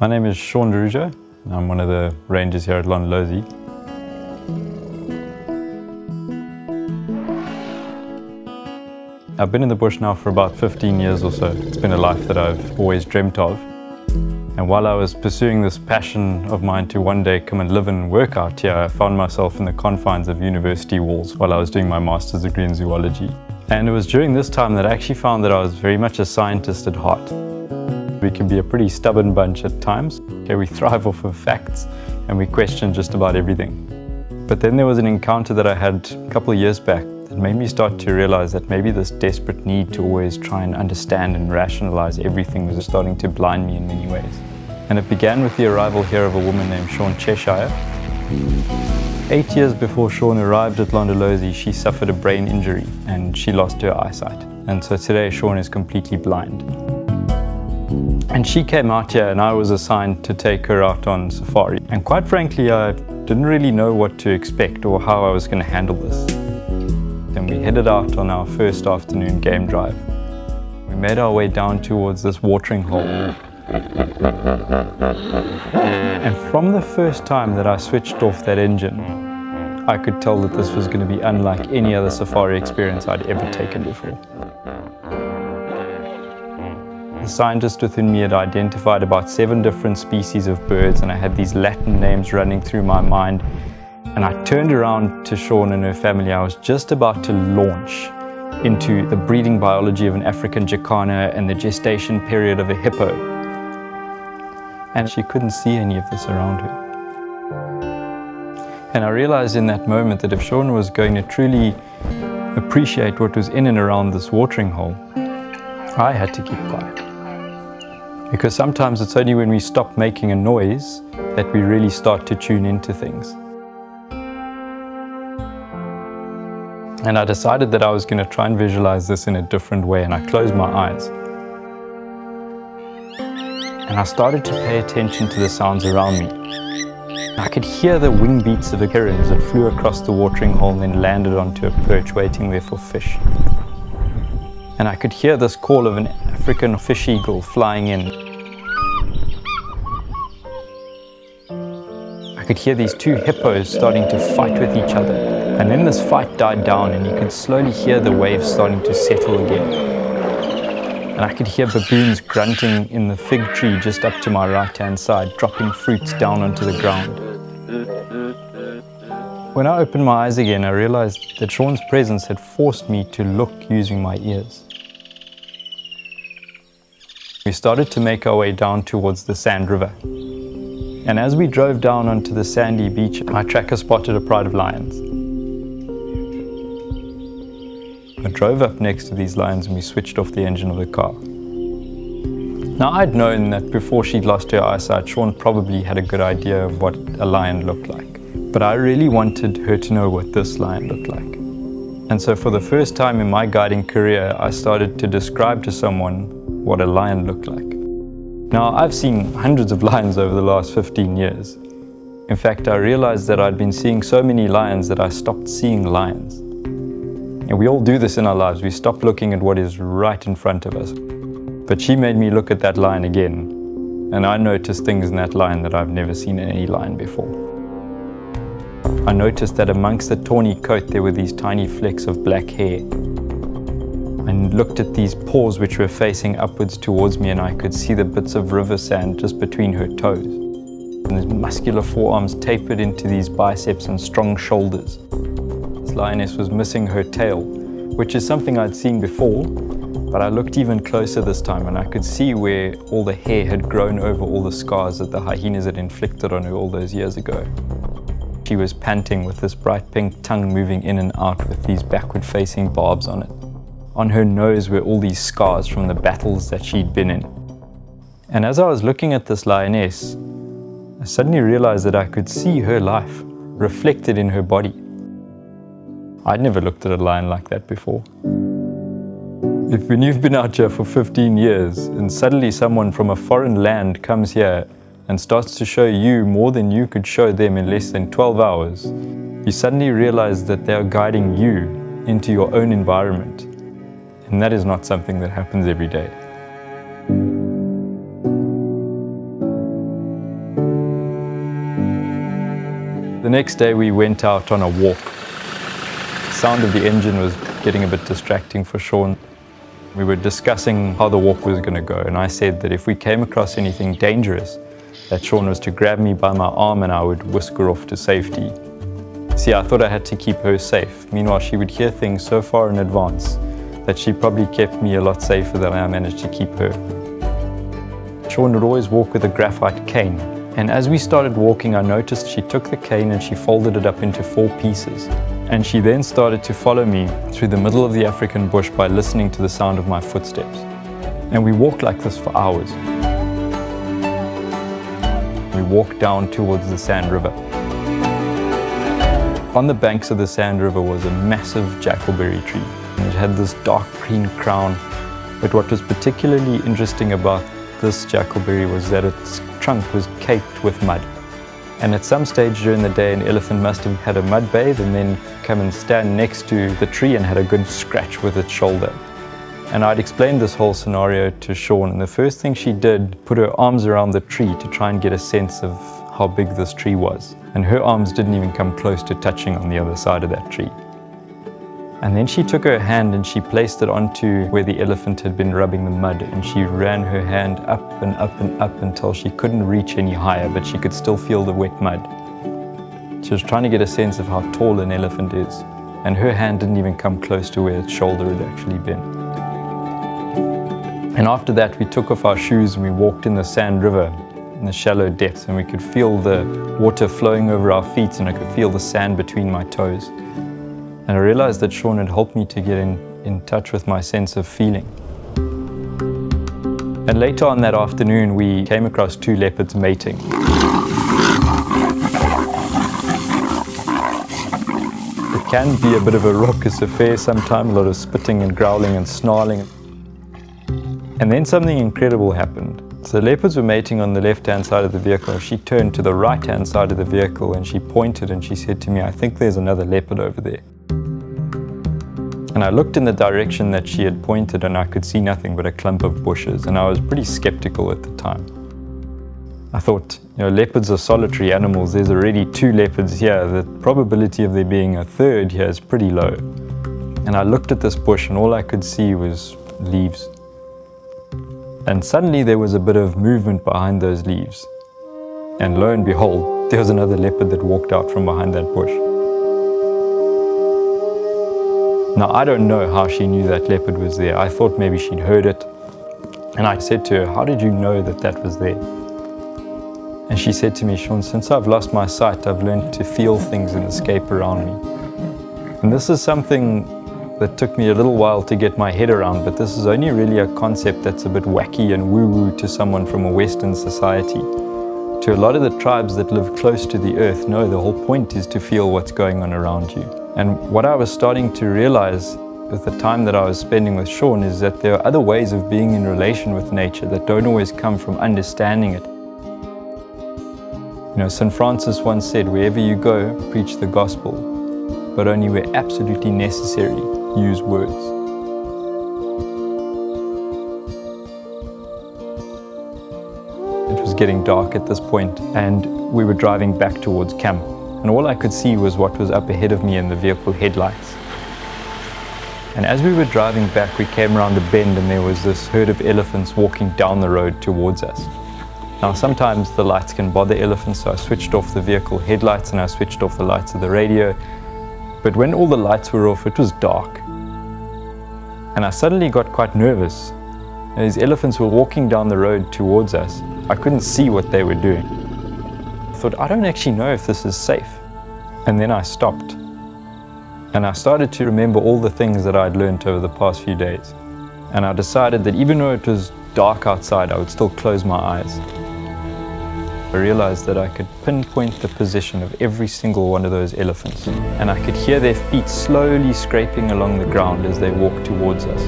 My name is Shaun D'Araujo, and I'm one of the rangers here at Londolozi. I've been in the bush now for about 15 years or so. It's been a life that I've always dreamt of. And while I was pursuing this passion of mine to one day come and live and work out here, I found myself in the confines of university walls while I was doing my master's degree in zoology. And it was during this time that I actually found that I was very much a scientist at heart. We can be a pretty stubborn bunch at times. Okay, we thrive off of facts and we question just about everything. But then there was an encounter that I had a couple of years back that made me start to realize that maybe this desperate need to always try and understand and rationalize everything was starting to blind me in many ways. And it began with the arrival here of a woman named Shawn Cheshire. 8 years before Shawn arrived at Londolozi, she suffered a brain injury and she lost her eyesight. And so today Shawn is completely blind. And she came out here and I was assigned to take her out on safari. And quite frankly, I didn't really know what to expect or how I was going to handle this. And we headed out on our first afternoon game drive. We made our way down towards this watering hole. And from the first time that I switched off that engine, I could tell that this was going to be unlike any other safari experience I'd ever taken before. The scientist within me had identified about 7 different species of birds, and I had these Latin names running through my mind. And I turned around to Shawn and her family. I was just about to launch into the breeding biology of an African jacana and the gestation period of a hippo. And she couldn't see any of this around her. And I realized in that moment that if Shawn was going to truly appreciate what was in and around this watering hole, I had to keep quiet. Because sometimes it's only when we stop making a noise that we really start to tune into things. And I decided that I was going to try and visualize this in a different way, and I closed my eyes. And I started to pay attention to the sounds around me. I could hear the wing beats of a heron as it flew across the watering hole and then landed onto a perch waiting there for fish. And I could hear this call of an African fish eagle flying in. I could hear these 2 hippos starting to fight with each other. And then this fight died down and you could slowly hear the waves starting to settle again. And I could hear baboons grunting in the fig tree just up to my right-hand side, dropping fruits down onto the ground. When I opened my eyes again, I realized that Shawn's presence had forced me to look using my ears. We started to make our way down towards the Sand River. And as we drove down onto the sandy beach, my tracker spotted a pride of lions. I drove up next to these lions and we switched off the engine of the car. Now, I'd known that before she'd lost her eyesight, Shawn probably had a good idea of what a lion looked like. But I really wanted her to know what this lion looked like. And so for the first time in my guiding career, I started to describe to someone what a lion looked like. Now, I've seen hundreds of lions over the last 15 years. In fact, I realized that I'd been seeing so many lions that I stopped seeing lions. And we all do this in our lives. We stop looking at what is right in front of us. But she made me look at that lion again. And I noticed things in that lion that I've never seen in any lion before. I noticed that amongst the tawny coat there were these tiny flecks of black hair. And looked at these paws which were facing upwards towards me, and I could see the bits of river sand just between her toes. And these muscular forearms tapered into these biceps and strong shoulders. This lioness was missing her tail, which is something I'd seen before, but I looked even closer this time and I could see where all the hair had grown over all the scars that the hyenas had inflicted on her all those years ago. She was panting with this bright pink tongue moving in and out with these backward facing barbs on it. On her nose were all these scars from the battles that she'd been in. And as I was looking at this lioness, I suddenly realized that I could see her life reflected in her body. I'd never looked at a lion like that before. If when you've been out here for 15 years and suddenly someone from a foreign land comes here and starts to show you more than you could show them in less than 12 hours, you suddenly realize that they are guiding you into your own environment. And that is not something that happens every day. The next day we went out on a walk. The sound of the engine was getting a bit distracting for Shaun. We were discussing how the walk was going to go, and I said that if we came across anything dangerous, that Shaun was to grab me by my arm and I would whisk her off to safety. See, I thought I had to keep her safe. Meanwhile, she would hear things so far in advance that she probably kept me a lot safer than I managed to keep her. Shaun would always walk with a graphite cane, and as we started walking, I noticed she took the cane and she folded it up into 4 pieces. And she then started to follow me through the middle of the African bush by listening to the sound of my footsteps. And we walked like this for hours. We walked down towards the Sand River. On the banks of the Sand River was a massive jackalberry tree. It had this dark green crown, but what was particularly interesting about this jackalberry was that its trunk was caked with mud. And at some stage during the day, an elephant must have had a mud bathe and then come and stand next to the tree and had a good scratch with its shoulder. And I'd explained this whole scenario to Shaun, and the first thing she did, put her arms around the tree to try and get a sense of how big this tree was. And her arms didn't even come close to touching on the other side of that tree. And then she took her hand and she placed it onto where the elephant had been rubbing the mud, and she ran her hand up and up and up until she couldn't reach any higher, but she could still feel the wet mud. She was trying to get a sense of how tall an elephant is, and her hand didn't even come close to where its shoulder had actually been. And after that we took off our shoes and we walked in the Sand River in the shallow depths, and we could feel the water flowing over our feet and I could feel the sand between my toes. And I realized that Shaun had helped me to get in touch with my sense of feeling. And later on that afternoon, we came across 2 leopards mating. It can be a bit of a raucous affair sometimes, a lot of spitting and growling and snarling. And then something incredible happened. So the leopards were mating on the left-hand side of the vehicle. She turned to the right-hand side of the vehicle and she pointed and she said to me, "I think there's another leopard over there." And I looked in the direction that she had pointed and I could see nothing but a clump of bushes, and I was pretty skeptical at the time. I thought, you know, leopards are solitary animals, there's already 2 leopards here, the probability of there being a 3rd here is pretty low. And I looked at this bush and all I could see was leaves. And suddenly there was a bit of movement behind those leaves. And lo and behold, there was another leopard that walked out from behind that bush. Now, I don't know how she knew that leopard was there. I thought maybe she'd heard it. And I said to her, "How did you know that that was there?" And she said to me, "Shaun, since I've lost my sight, I've learned to feel things and escape around me." And this is something that took me a little while to get my head around, but this is only really a concept that's a bit wacky and woo-woo to someone from a Western society. To a lot of the tribes that live close to the earth, no, the whole point is to feel what's going on around you. And what I was starting to realize with the time that I was spending with Shaun is that there are other ways of being in relation with nature that don't always come from understanding it. You know, St. Francis once said, "Wherever you go, preach the gospel, but only where absolutely necessary, use words." It was getting dark at this point and we were driving back towards camp, and all I could see was what was up ahead of me in the vehicle headlights. And as we were driving back, we came around a bend and there was this herd of elephants walking down the road towards us. Now, sometimes the lights can bother elephants, so I switched off the vehicle headlights and I switched off the lights of the radio. But when all the lights were off, it was dark. And I suddenly got quite nervous. And these elephants were walking down the road towards us. I couldn't see what they were doing. I thought, I don't actually know if this is safe. And then I stopped. And I started to remember all the things that I'd learned over the past few days. And I decided that even though it was dark outside, I would still close my eyes. I realized that I could pinpoint the position of every single one of those elephants, and I could hear their feet slowly scraping along the ground as they walked towards us.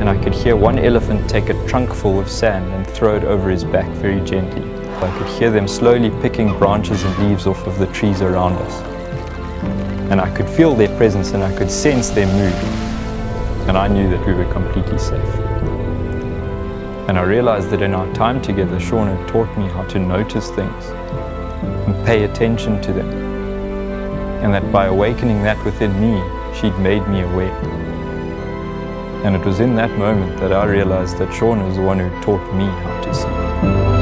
And I could hear one elephant take a trunk full of sand and throw it over his back very gently. I could hear them slowly picking branches and leaves off of the trees around us. And I could feel their presence and I could sense their mood. And I knew that we were completely safe. And I realized that in our time together, Shaun had taught me how to notice things and pay attention to them. and that by awakening that within me, she'd made me aware. And it was in that moment that I realized that Shaun was the one who taught me how to see.